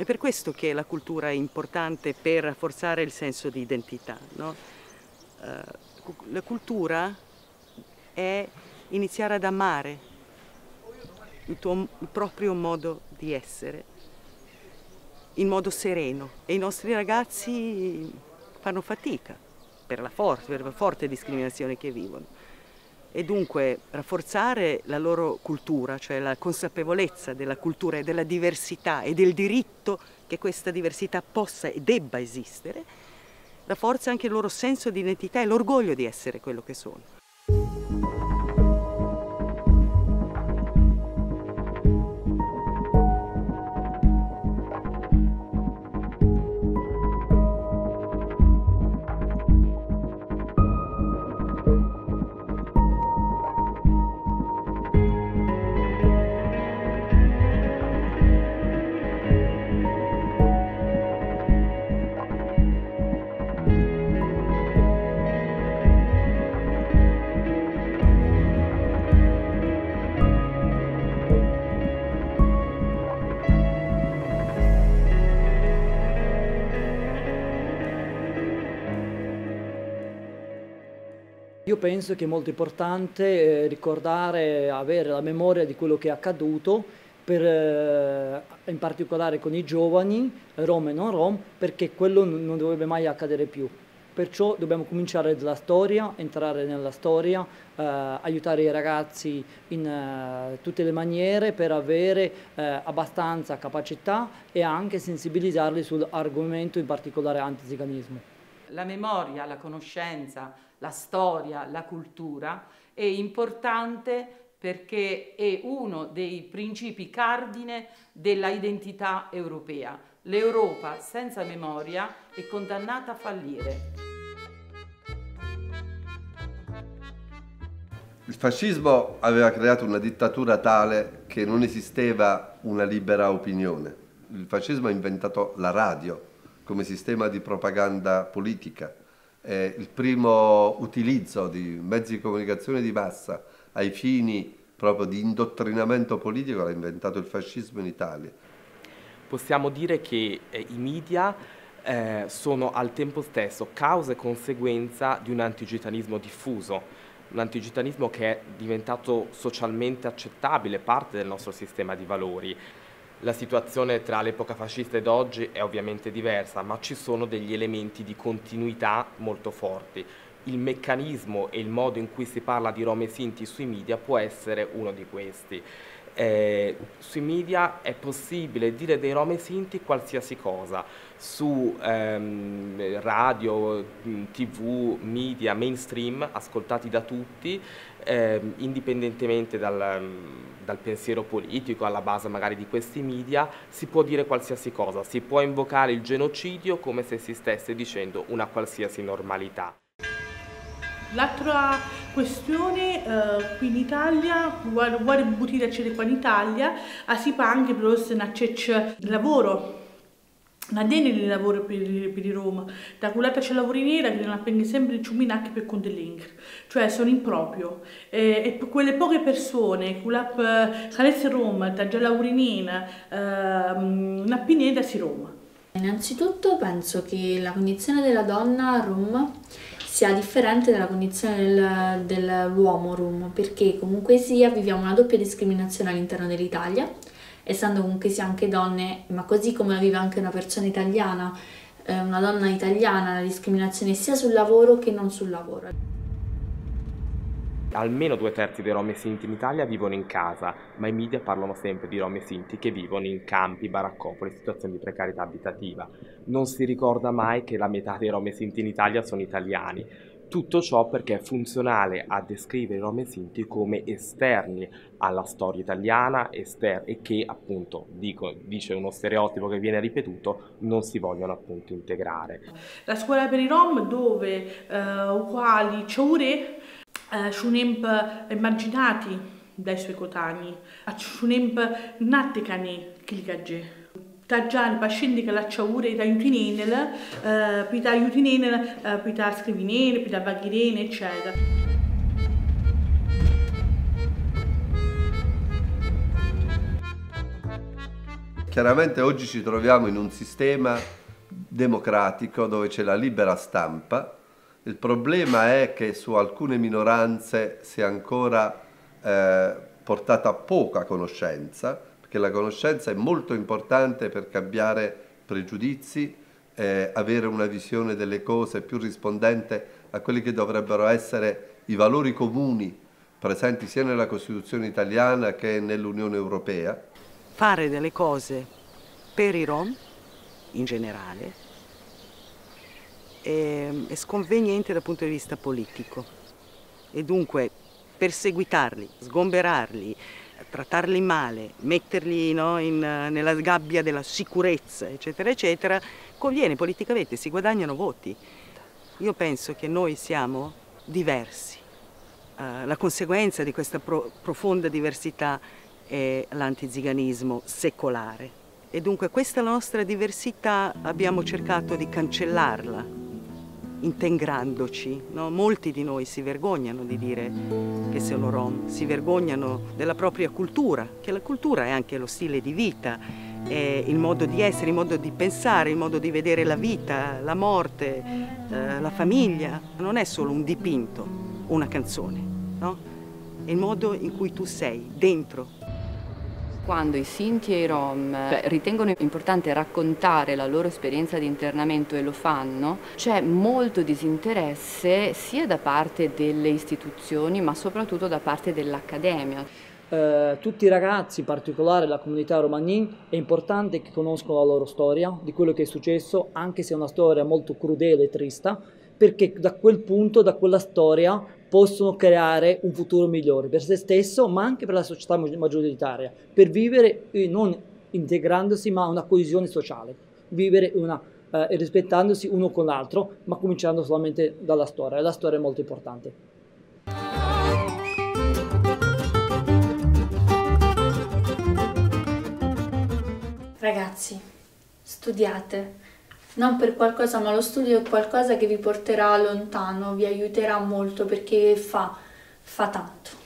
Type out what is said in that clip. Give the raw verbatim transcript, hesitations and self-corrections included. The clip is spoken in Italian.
È per questo che la cultura è importante per rafforzare il senso di identità, no? Uh, la cultura è iniziare ad amare il tuo il proprio modo di essere, in modo sereno. E i nostri ragazzi fanno fatica per la, for- per la forte discriminazione che vivono. E dunque rafforzare la loro cultura, cioè la consapevolezza della cultura e della diversità e del diritto che questa diversità possa e debba esistere, rafforza anche il loro senso di identità e l'orgoglio di essere quello che sono. Io penso che è molto importante ricordare, avere la memoria di quello che è accaduto, per, in particolare con i giovani, rom e non rom, perché quello non dovrebbe mai accadere più. Perciò dobbiamo cominciare dalla storia, entrare nella storia, eh, aiutare i ragazzi in eh, tutte le maniere per avere eh, abbastanza capacità e anche sensibilizzarli sull'argomento, in particolare antiziganismo. La memoria, la conoscenza, la storia, la cultura è importante perché è uno dei principi cardine della identità europea. L'Europa senza memoria è condannata a fallire. Il fascismo aveva creato una dittatura tale che non esisteva una libera opinione. Il fascismo ha inventato la radio come sistema di propaganda politica. Eh, il primo utilizzo di mezzi di comunicazione di massa ai fini proprio di indottrinamento politico l'ha inventato il fascismo in Italia. Possiamo dire che eh, i media eh, sono al tempo stesso causa e conseguenza di un antigittanismo diffuso, un antigittanismo che è diventato socialmente accettabile, parte del nostro sistema di valori. La situazione tra l'epoca fascista ed oggi è ovviamente diversa, ma ci sono degli elementi di continuità molto forti. Il meccanismo e il modo in cui si parla di rom e sinti sui media può essere uno di questi. Eh, sui media è possibile dire dei rom e sinti qualsiasi cosa, su ehm, radio, tv, media, mainstream, ascoltati da tutti, ehm, indipendentemente dal, dal pensiero politico, alla base magari di questi media, si può dire qualsiasi cosa, si può invocare il genocidio come se si stesse dicendo una qualsiasi normalità. L'altra questione eh, qui in Italia, vuole buttare c'è qua in Italia, si fa anche per il lavoro, non è il lavoro per i Roma, da quella c'è la nera che non appende sempre il ciumino anche per conto dell'ingre, cioè sono improprio. E, e per quelle poche persone, che salesse Roma, da già la nera, non appende si Roma. Innanzitutto penso che la condizione della donna a Roma sia differente dalla condizione del, dell'uomo rom, perché comunque sia viviamo una doppia discriminazione all'interno dell'Italia, essendo comunque sia anche donne, ma così come la vive anche una persona italiana, eh, una donna italiana, la discriminazione sia sul lavoro che non sul lavoro. Almeno due terzi dei rom e sinti in Italia vivono in casa, ma i media parlano sempre di rom e sinti che vivono in campi, baraccopoli, situazioni di precarietà abitativa. Non si ricorda mai che la metà dei rom e sinti in Italia sono italiani. Tutto ciò perché è funzionale a descrivere i rom e sinti come esterni alla storia italiana e che, appunto, dico, dice uno stereotipo che viene ripetuto, non si vogliono appunto integrare. La scuola per i rom dove eh, quali ciure Shunemp immaginati dai suoi coetanei, Shunemp naticani chiligaggi. Tagiani, pascendi che la ciaura e da aiutinenel, pita aiutinenel, pita scrivinenel, pita vaghirene, eccetera. Chiaramente oggi ci troviamo in un sistema democratico dove c'è la libera stampa. Il problema è che su alcune minoranze si è ancora eh, portata poca conoscenza, perché la conoscenza è molto importante per cambiare pregiudizi, eh, avere una visione delle cose più rispondente a quelli che dovrebbero essere i valori comuni presenti sia nella Costituzione italiana che nell'Unione Europea. Fare delle cose per i Rom, in generale, è, è sconveniente dal punto di vista politico e dunque perseguitarli, sgomberarli, trattarli male, metterli no, in, nella gabbia della sicurezza, eccetera, eccetera, conviene politicamente, si guadagnano voti. Io penso che noi siamo diversi. La conseguenza di questa pro profonda diversità è l'antiziganismo secolare e dunque questa nostra diversità abbiamo cercato di cancellarla, integrandoci. No? Molti di noi si vergognano di dire che sono Rom, si vergognano della propria cultura, che la cultura è anche lo stile di vita, è il modo di essere, il modo di pensare, il modo di vedere la vita, la morte, eh, la famiglia. Non è solo un dipinto, una canzone. No? È il modo in cui tu sei, dentro. Quando i Sinti e i Rom ritengono importante raccontare la loro esperienza di internamento e lo fanno, c'è molto disinteresse sia da parte delle istituzioni ma soprattutto da parte dell'accademia. Eh, tutti i ragazzi, in particolare la comunità Romani, è importante che conoscono la loro storia, di quello che è successo, anche se è una storia molto crudele e triste, perché da quel punto, da quella storia, possono creare un futuro migliore per se stesso, ma anche per la società maggioritaria, per vivere non integrandosi, ma una coesione sociale, vivere una, eh, rispettandosi uno con l'altro, ma cominciando solamente dalla storia, e la storia è molto importante. Ragazzi, studiate. Non per qualcosa, ma lo studio è qualcosa che vi porterà lontano, vi aiuterà molto perché fa, fa tanto.